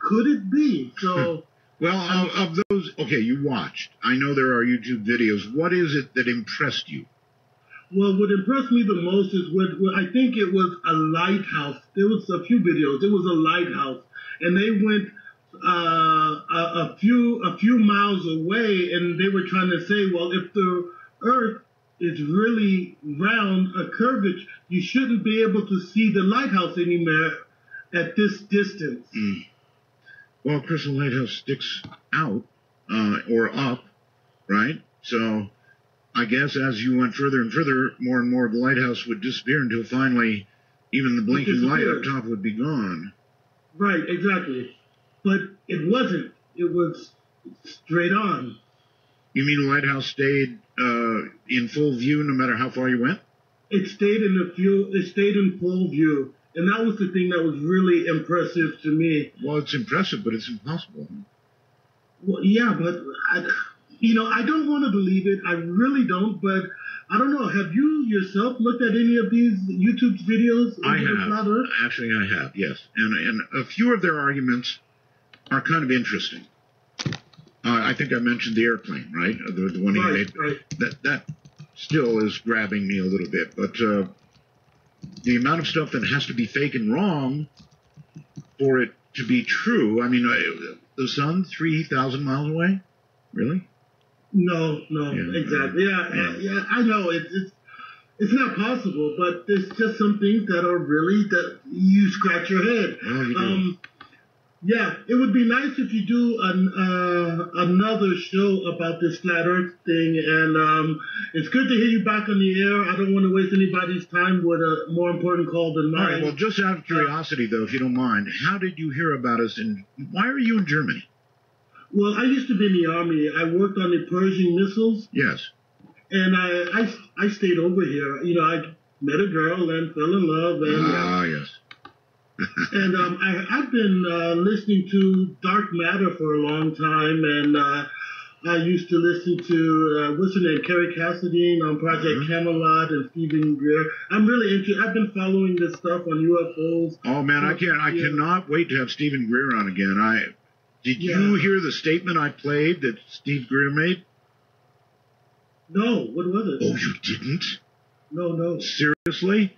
could it be? So... Well, of those, okay, you watched. I know there are YouTube videos. What is it that impressed you? Well, what impressed me the most is when I think it was a lighthouse. There was a few videos. There was a lighthouse, and they went a few miles away, and they were trying to say, well, if the Earth is really round, a curvature, you shouldn't be able to see the lighthouse anymore at this distance. Mm. Well, Chris, the lighthouse sticks out or up, right? So I guess as you went further and further, more and more of the lighthouse would disappear until finally even the blinking light up top would be gone. Right, exactly. But it wasn't. It was straight on. You mean the lighthouse stayed in full view no matter how far you went? It stayed in full view. And that was the thing that was really impressive to me. Well, it's impressive, but it's impossible. Well, yeah, but, I don't want to believe it. I really don't, but I don't know. Have you yourself looked at any of these YouTube videos? I have. Actually, I have, yes. And a few of their arguments are kind of interesting. I think I mentioned the airplane, right? The one he made. Right. That still is grabbing me a little bit, but... the amount of stuff that has to be fake and wrong for it to be true. I mean, the sun 3,000 miles away? Really? No, yeah, exactly. Yeah, I know. It's not possible, but there's just some things that are really that you scratch your head. Oh, you do. Yeah, it would be nice if you do another show about this flat earth thing, and it's good to hear you back on the air. I don't want to waste anybody's time with a more important call than mine. All right, well, just out of curiosity, though, if you don't mind, how did you hear about us, and why are you in Germany? Well, I used to be in the Army. I worked on the Persian missiles. Yes. And I stayed over here. You know, I met a girl and fell in love. And, yes. And I've been listening to Dark Matter for a long time. And I used to listen to, what's her name, Kerry Cassidy on Project Camelot and Stephen Greer. I'm really interested. I've been following this stuff on UFOs. Oh, man, I cannot wait to have Stephen Greer on again. Did you hear the statement I played that Steve Greer made? No, what was it? Oh, you didn't? No. Seriously?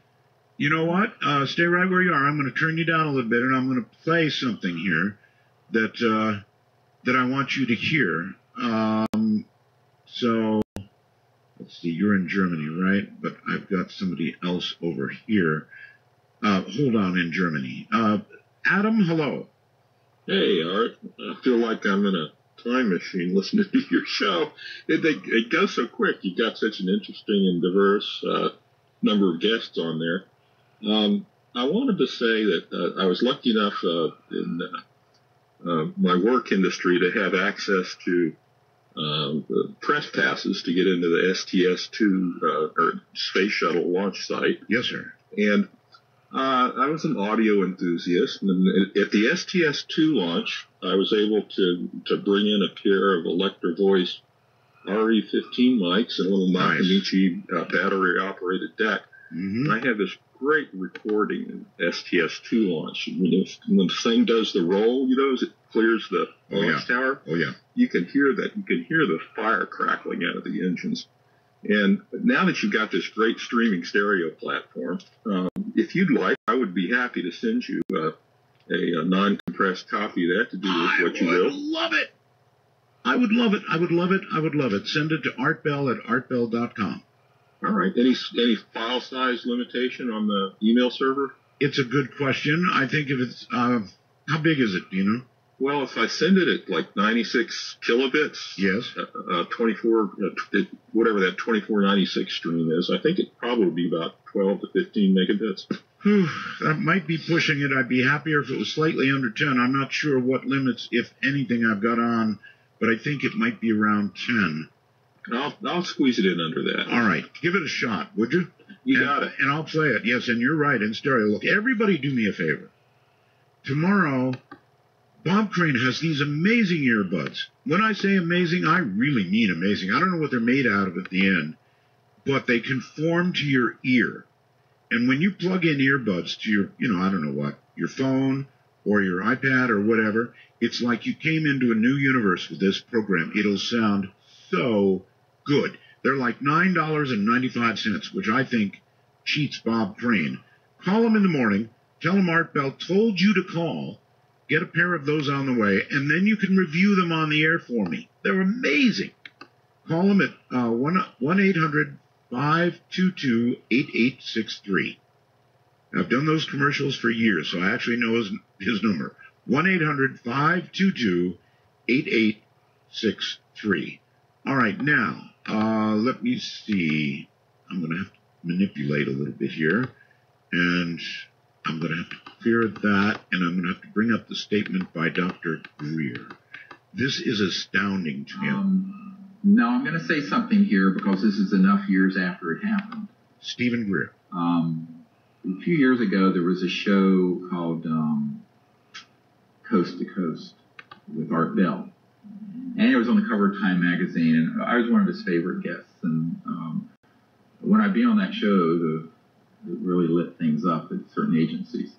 You know what? Stay right where you are. I'm going to turn you down a little bit, and I'm going to play something here that that I want you to hear. So, let's see, you're in Germany, right? But I've got somebody else over here. Hold on, in Germany. Adam, hello. Hey, Art. I feel like I'm in a time machine listening to your show. It goes so quick. You've got such an interesting and diverse number of guests on there. I wanted to say that I was lucky enough in my work industry to have access to press passes to get into the STS-2 or Space Shuttle launch site. Yes, sir. And I was an audio enthusiast, and at the STS-2 launch, I was able to bring in a pair of Electra Voice RE15 mics and a little Nakamichi battery-operated deck. Mm-hmm. I had this great recording of STS-2 launch. When the thing does the roll, you know, as it clears the launch tower, you can hear that. You can hear the fire crackling out of the engines. And now that you've got this great streaming stereo platform, if you'd like, I would be happy to send you a non-compressed copy of that to do with what you will. I would love it. I would love it. I would love it. I would love it. Send it to artbell@artbell.com. All right. Any file size limitation on the email server? It's a good question. I think if it's how big is it? Do you know? Well, if I send it at like 96 kilobits, yes, 24, whatever that 2496 stream is, I think it'd probably be about 12 to 15 megabits. Whew, that might be pushing it. I'd be happier if it was slightly under 10. I'm not sure what limits, if anything, I've got on, but I think it might be around 10. I'll squeeze it in under that. All right. Give it a shot, would you? You got it. And I'll play it. Yes, and you're right, in stereo. Look, everybody do me a favor. Tomorrow, Bob Crane has these amazing earbuds. When I say amazing, I really mean amazing. I don't know what they're made out of at the end, but they conform to your ear. And when you plug in earbuds to your, I don't know what, your phone or your iPad or whatever, it's like you came into a new universe with this program. It'll sound so good. They're like $9.95, which I think cheats Bob Crane. Call him in the morning. Tell him Art Bell told you to call. Get a pair of those on the way, and then you can review them on the air for me. They're amazing. Call them at 1-800-522-8863. I've done those commercials for years, so I actually know his number. 1-800-522-8863. All right, now, let me see. I'm going to have to manipulate a little bit here, and I'm going to have to clear that, and I'm going to have to bring up the statement by Dr. Greer. This is astounding to me. No, I'm going to say something here because this is enough years after it happened. Stephen Greer. A few years ago, there was a show called Coast to Coast with Art Bell. And it was on the cover of Time magazine, and I was one of his favorite guests. And when I'd be on that show, it really lit things up at certain agencies.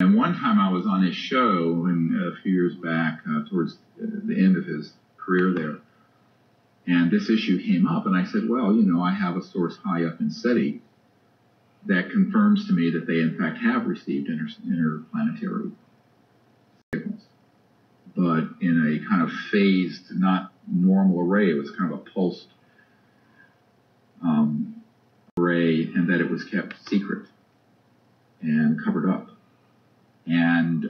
And one time I was on his show a few years back, towards the end of his career there, and this issue came up, and I said, well, I have a source high up in SETI that confirms to me that they, in fact, have received interplanetary signals, but in a kind of phased, not normal array. It was kind of a pulsed array, and that it was kept secret and covered up. And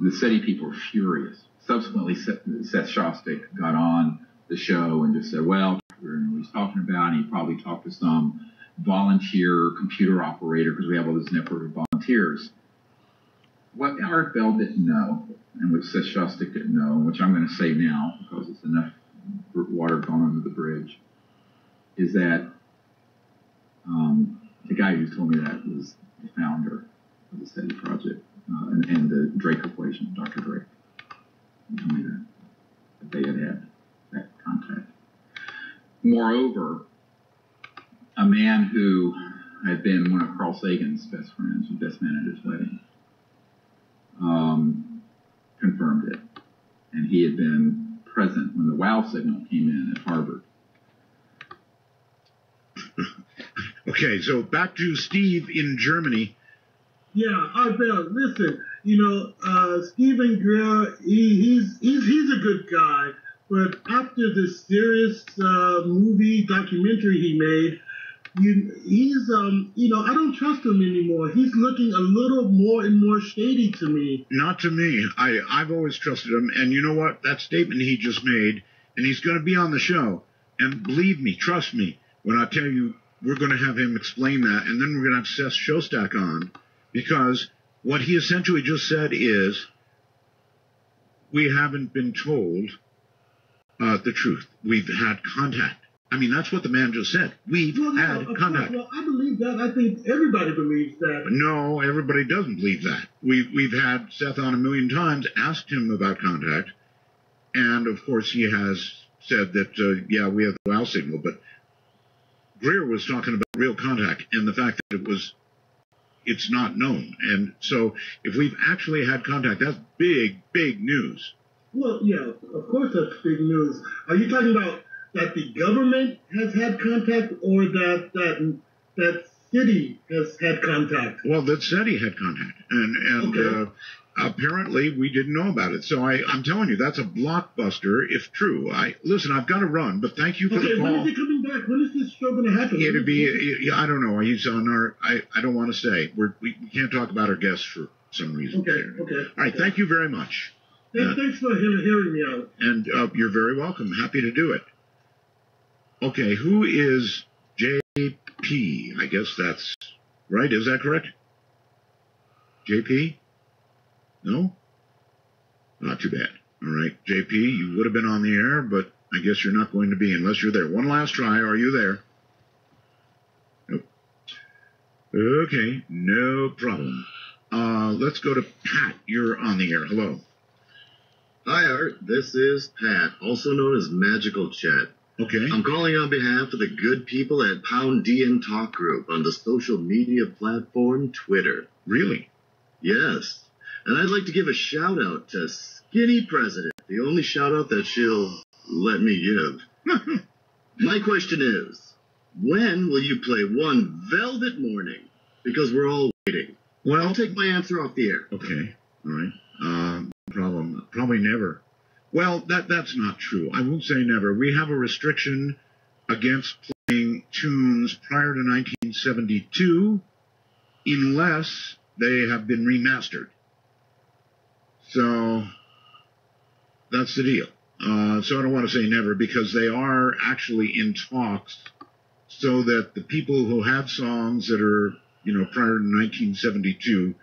the SETI people were furious. Subsequently, Seth Shostak got on the show and just said, well, we don't know what he's talking about, and he probably talked to some volunteer computer operator because we have all this network of volunteers. What Art Bell didn't know, and which Seshastik didn't know, which I'm going to say now because it's enough water gone under the bridge, is that the guy who told me that was the founder of the SETI project and the Drake equation, Dr. Drake. He told me that they had that contact. Moreover, a man who had been one of Carl Sagan's best friends, the best man at his wedding, confirmed it. And he had been present when the wow signal came in at Harvard. Okay, so back to Steve in Germany. Yeah, Art Bell, listen, you know, Stephen Greer, he's a good guy, but after this serious movie documentary he made, he's, you know, I don't trust him anymore. He's looking a little more and more shady to me. Not to me. I've always trusted him. And you know what? That statement he just made, and he's going to be on the show. And believe me, trust me, when I tell you we're going to have him explain that, and then we're going to have Seth Shostak on, because what he essentially just said is we haven't been told the truth. We've had contact. I mean, that's what the man just said. We've had contact. Well, I believe that. I think everybody believes that. No, everybody doesn't believe that. We've had Seth on a million times, asked him about contact, and, of course, he has said that, yeah, we have the wow signal, but Greer was talking about real contact and the fact that it's not known. And so if we've actually had contact, that's big, big news. Well, yeah, of course that's big news. Are you talking about that the government has had contact, or that SETI has had contact? Well, that SETI had contact, and okay. Apparently we didn't know about it. So I'm telling you, that's a blockbuster if true. Listen, I've got to run, but thank you for the call. When is he coming back? When is this show going to happen? It'll be, I don't know. He's on our. I don't want to say. We can't talk about our guests for some reason. Okay. All right. Okay. Thank you very much. Thanks for hearing me out. And you're very welcome. Happy to do it. Okay, who is JP? I guess that's right. Is that correct? JP? No? Not too bad. All right, JP, you would have been on the air, but I guess you're not going to be unless you're there. One last try. Are you there? Nope. Okay, no problem. Let's go to Pat. You're on the air. Hello. Hi, Art. This is Pat, also known as Magical Chat. Okay. I'm calling on behalf of the good people at Pound DM Talk Group on the social media platform Twitter. Really? Yes. And I'd like to give a shout-out to Skinny President, the only shout-out that she'll let me give. My question is, when will you play One Velvet Morning? Because we're all waiting. Well, I'll take my answer off the air. Okay. All right. Probably never. Well, that's not true. I won't say never. We have a restriction against playing tunes prior to 1972 unless they have been remastered. So that's the deal. So I don't want to say never, because they are actually in talks so that the people who have songs that are, you know, prior to 1972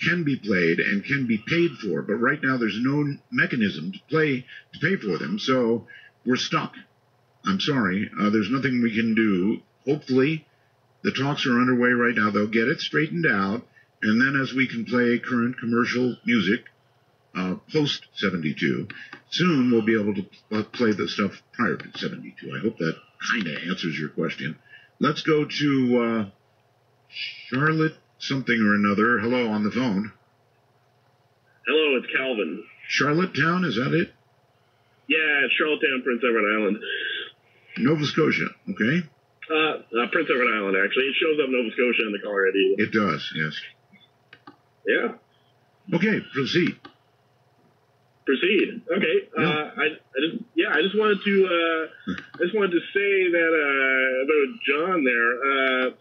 can be played and can be paid for, but right now there's no mechanism to pay for them, so we're stuck. I'm sorry, there's nothing we can do. Hopefully, the talks are underway right now. They'll get it straightened out, and then as we can play current commercial music post 72, soon we'll be able to play the stuff prior to 72. I hope that kind of answers your question. Let's go to Charlotte. Something or another. Hello, on the phone. Hello, it's Calvin. Charlottetown, is that it? Yeah, Charlottetown, Prince Edward Island. Nova Scotia, okay. Prince Edward Island, actually. It shows up Nova Scotia in the caller ID. It does, yes. Yeah. Okay, proceed. Proceed. Okay. Yeah. I just wanted to say that about John there.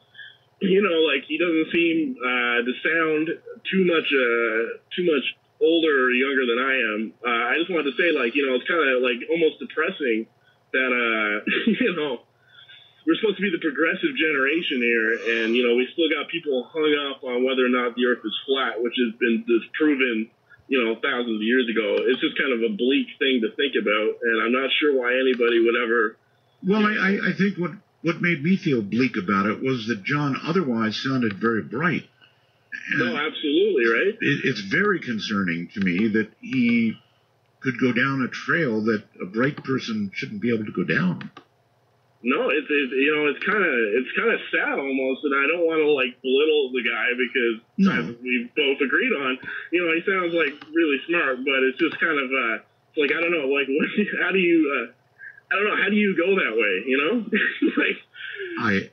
You know, like, he doesn't seem to sound too much older or younger than I am. I just wanted to say, like, you know, it's kind of, like, almost depressing that, you know, we're supposed to be the progressive generation here, and, you know, we still got people hung up on whether or not the Earth is flat, which has been disproven, you know, thousands of years ago. It's just kind of a bleak thing to think about, and I'm not sure why anybody would ever... Well, I think what made me feel bleak about it was that John otherwise sounded very bright. No, absolutely, right? It's very concerning to me that he could go down a trail that a bright person shouldn't be able to go down. No, it's kind of sad almost, and I don't want to like belittle the guy because as we both agreed on, you know, he sounds like really smart, but it's just kind of it's like I don't know, like what, how do you I don't know, how do you go that way, you know?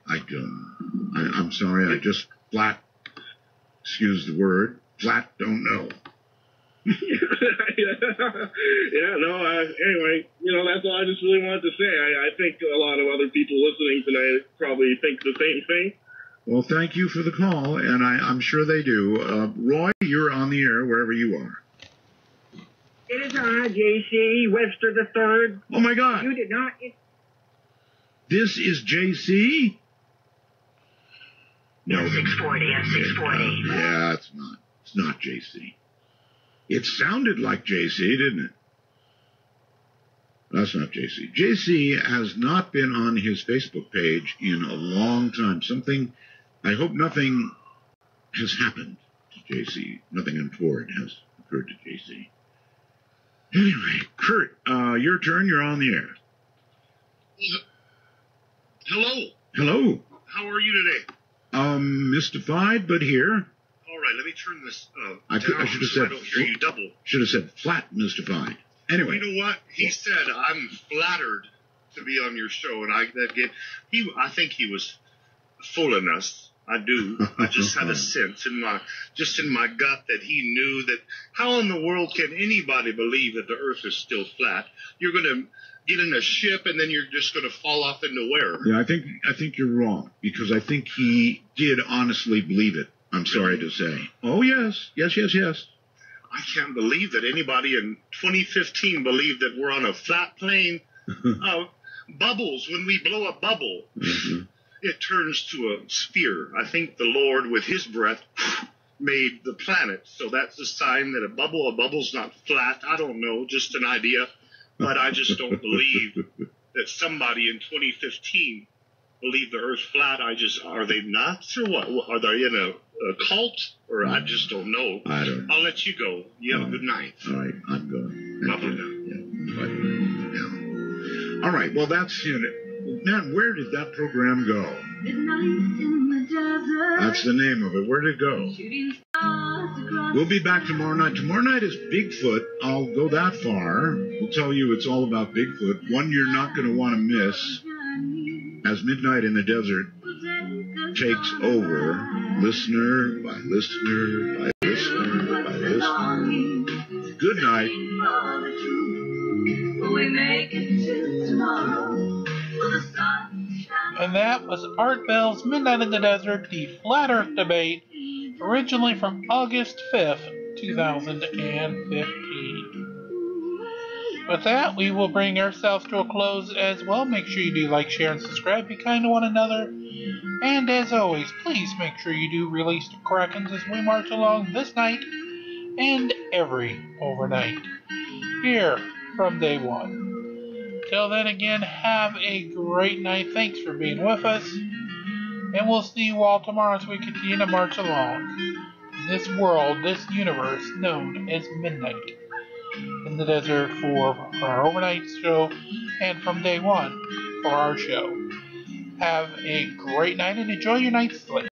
Like I don't. I'm sorry, I just flat, excuse the word, flat don't know. Anyway, you know, that's all I just really wanted to say. I think a lot of other people listening tonight probably think the same thing. Well, thank you for the call, and I'm sure they do. Roy, you're on the air wherever you are. It is I, J.C. Webster the Third. Oh my God! You did not. This is J.C. No, 640. At 640. Yeah, it's not. It's not J.C. It sounded like JC, didn't it? That's not JC. JC has not been on his Facebook page in a long time. Something, I hope nothing has happened to JC. Nothing untoward has occurred to JC. Anyway, Kurt, your turn. You're on the air. Hello. Hello. How are you today? Mystified, but here. All right, let me turn this down so I don't hear you double. Should have said flat mystified. Anyway. You know what? He said, I'm flattered to be on your show. And I think he was fooling us. I do. I just had a sense in my gut that he knew that how in the world can anybody believe that the Earth is still flat? You're going to get in a ship and then you're just going to fall off into where? Yeah, I think you're wrong because I think he did honestly believe it. I'm sorry to say. Oh, yes. Yes, yes, yes. I can't believe that anybody in 2015 believed that we're on a flat plane. Bubbles, when we blow a bubble, it turns to a sphere. I think the Lord, with his breath, made the planet. So that's a sign that a bubble's not flat. I don't know, just an idea. But I just don't believe that somebody in 2015 believed the Earth's flat. Are they nuts or what? Are they in a cult, or I just don't know. I don't know. I'll let you go. You have a good night. All right, I'm going. Bye. Yeah. All right, well, that's it. Man, where did that program go? Midnight in the Desert. That's the name of it. Where did it go? We'll be back tomorrow night. Tomorrow night is Bigfoot. I'll go that far. We'll tell you it's all about Bigfoot. One you're not going to want to miss as Midnight in the Desert takes over. Listener by listener by listener by listener. Good night. And that was Art Bell's Midnight in the Desert, the Flat Earth Debate, originally from August 5th, 2015. With that, we will bring ourselves to a close as well. Make sure you do like, share, and subscribe. Be kind to one another. And as always, please make sure you do release the Krakens as we march along this night and every overnight here from Day One. Till then again, have a great night. Thanks for being with us. And we'll see you all tomorrow as we continue to march along this world, this universe known as Midnight in the Desert for our overnight show and From Day One for our show. Have a great night and enjoy your night's sleep.